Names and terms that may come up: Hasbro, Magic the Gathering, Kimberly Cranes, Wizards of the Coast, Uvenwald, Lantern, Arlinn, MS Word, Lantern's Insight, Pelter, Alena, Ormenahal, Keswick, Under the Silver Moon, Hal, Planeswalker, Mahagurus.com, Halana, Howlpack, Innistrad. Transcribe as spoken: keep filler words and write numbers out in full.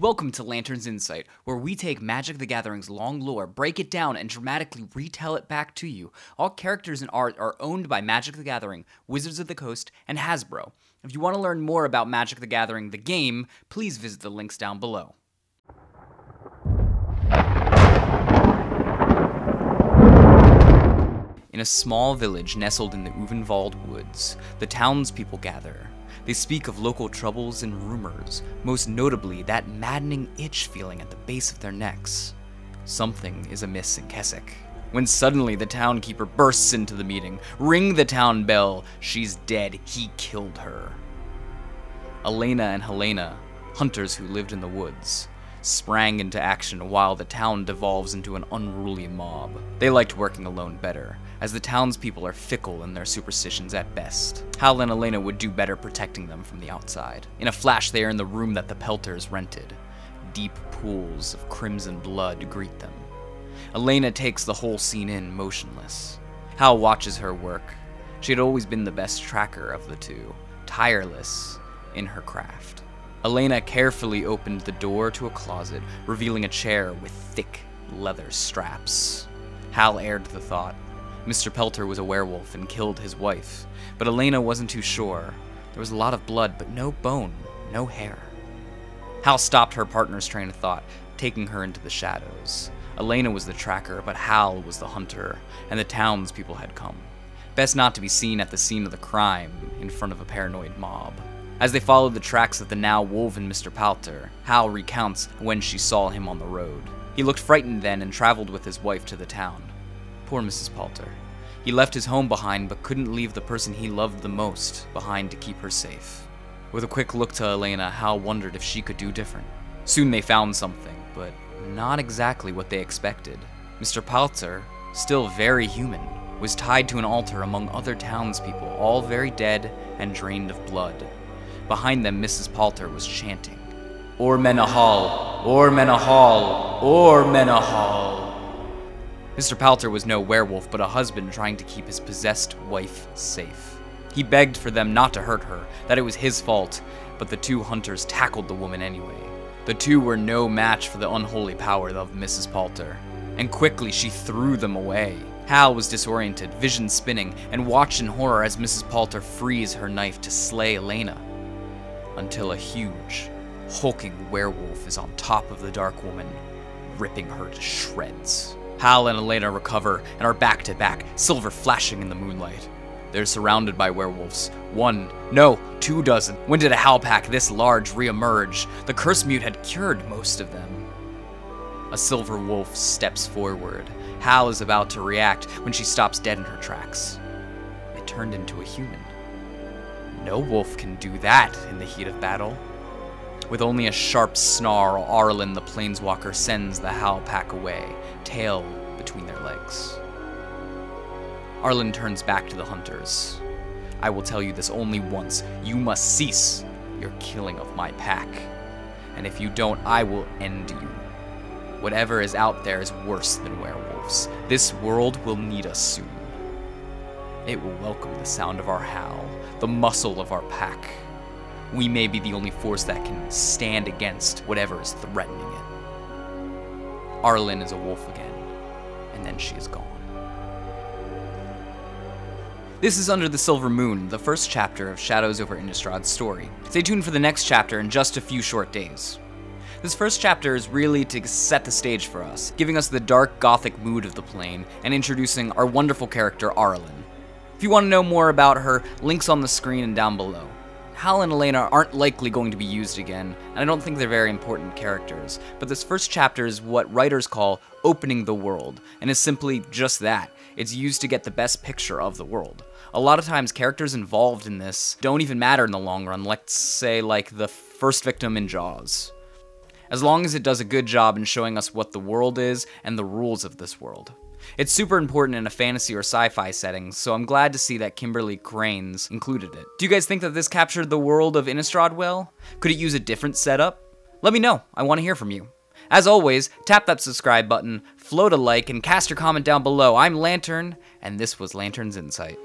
Welcome to Lantern's Insight, where we take Magic the Gathering's long lore, break it down, and dramatically retell it back to you. All characters and art are owned by Magic the Gathering, Wizards of the Coast, and Hasbro. If you want to learn more about Magic the Gathering, the game, please visit the links down below. In a small village nestled in the Uvenwald woods, the townspeople gather. They speak of local troubles and rumors, most notably that maddening itch feeling at the base of their necks. Something is amiss in Keswick. When suddenly the townkeeper bursts into the meeting. Ring the town bell. She's dead. He killed her. Alena and Halana, hunters who lived in the woods, sprang into action while the town devolves into an unruly mob. They liked working alone better, as the townspeople are fickle in their superstitions at best. Hal and Alena would do better protecting them from the outside. In a flash, they are in the room that the Pelters rented. Deep pools of crimson blood greet them. Alena takes the whole scene in motionless. Hal watches her work. She had always been the best tracker of the two, tireless in her craft. Alena carefully opened the door to a closet, revealing a chair with thick leather straps. Hal aired the thought. Mister Pelter was a werewolf and killed his wife, but Alena wasn't too sure. There was a lot of blood, but no bone, no hair. Hal stopped her partner's train of thought, taking her into the shadows. Alena was the tracker, but Hal was the hunter, and the townspeople had come. Best not to be seen at the scene of the crime, in front of a paranoid mob. As they followed the tracks of the now woven Mister Pelter, Hal recounts when she saw him on the road. He looked frightened then and traveled with his wife to the town. Poor Missus Pelter. He left his home behind but couldn't leave the person he loved the most behind to keep her safe. With a quick look to Alena, Hal wondered if she could do different. Soon they found something, but not exactly what they expected. Mister Pelter, still very human, was tied to an altar among other townspeople, all very dead and drained of blood. Behind them, Missus Pelter was chanting, "Ormenahal, Ormenahal, Ormenahal." Mister Pelter was no werewolf, but a husband trying to keep his possessed wife safe. He begged for them not to hurt her, that it was his fault, but the two hunters tackled the woman anyway. The two were no match for the unholy power of Missus Pelter, and quickly she threw them away. Hal was disoriented, vision spinning, and watched in horror as Missus Pelter frees her knife to slay Alena, until a huge, hulking werewolf is on top of the dark woman, ripping her to shreds. Hal and Alena recover and are back to back, silver flashing in the moonlight. They're surrounded by werewolves. One, no, two dozen. When did a Howlpack this large reemerge? The curse mute had cured most of them. A silver wolf steps forward. Hal is about to react when she stops dead in her tracks. It turned into a human. No wolf can do that in the heat of battle. With only a sharp snarl, Arlinn the Planeswalker sends the Howlpack away, tail between their legs. Arlinn turns back to the hunters. "I will tell you this only once. You must cease your killing of my pack. And if you don't, I will end you. Whatever is out there is worse than werewolves. This world will need us soon. It will welcome the sound of our howl, the muscle of our pack. We may be the only force that can stand against whatever is threatening it." Arlinn is a wolf again, and then she is gone. This is Under the Silver Moon, the first chapter of Shadows over Innistrad's story. Stay tuned for the next chapter in just a few short days. This first chapter is really to set the stage for us, giving us the dark gothic mood of the plane, and introducing our wonderful character, Arlinn. If you want to know more about her, links on the screen and down below. Hal and Alena aren't likely going to be used again, and I don't think they're very important characters, but this first chapter is what writers call opening the world, and is simply just that. It's used to get the best picture of the world. A lot of times, characters involved in this don't even matter in the long run, let's say like the first victim in Jaws. As long as it does a good job in showing us what the world is and the rules of this world. It's super important in a fantasy or sci-fi setting, so I'm glad to see that Kimberly Cranes included it. Do you guys think that this captured the world of Innistrad well? Could it use a different setup? Let me know, I want to hear from you. As always, tap that subscribe button, float a like, and cast your comment down below. I'm Lantern, and this was Lantern's Insight.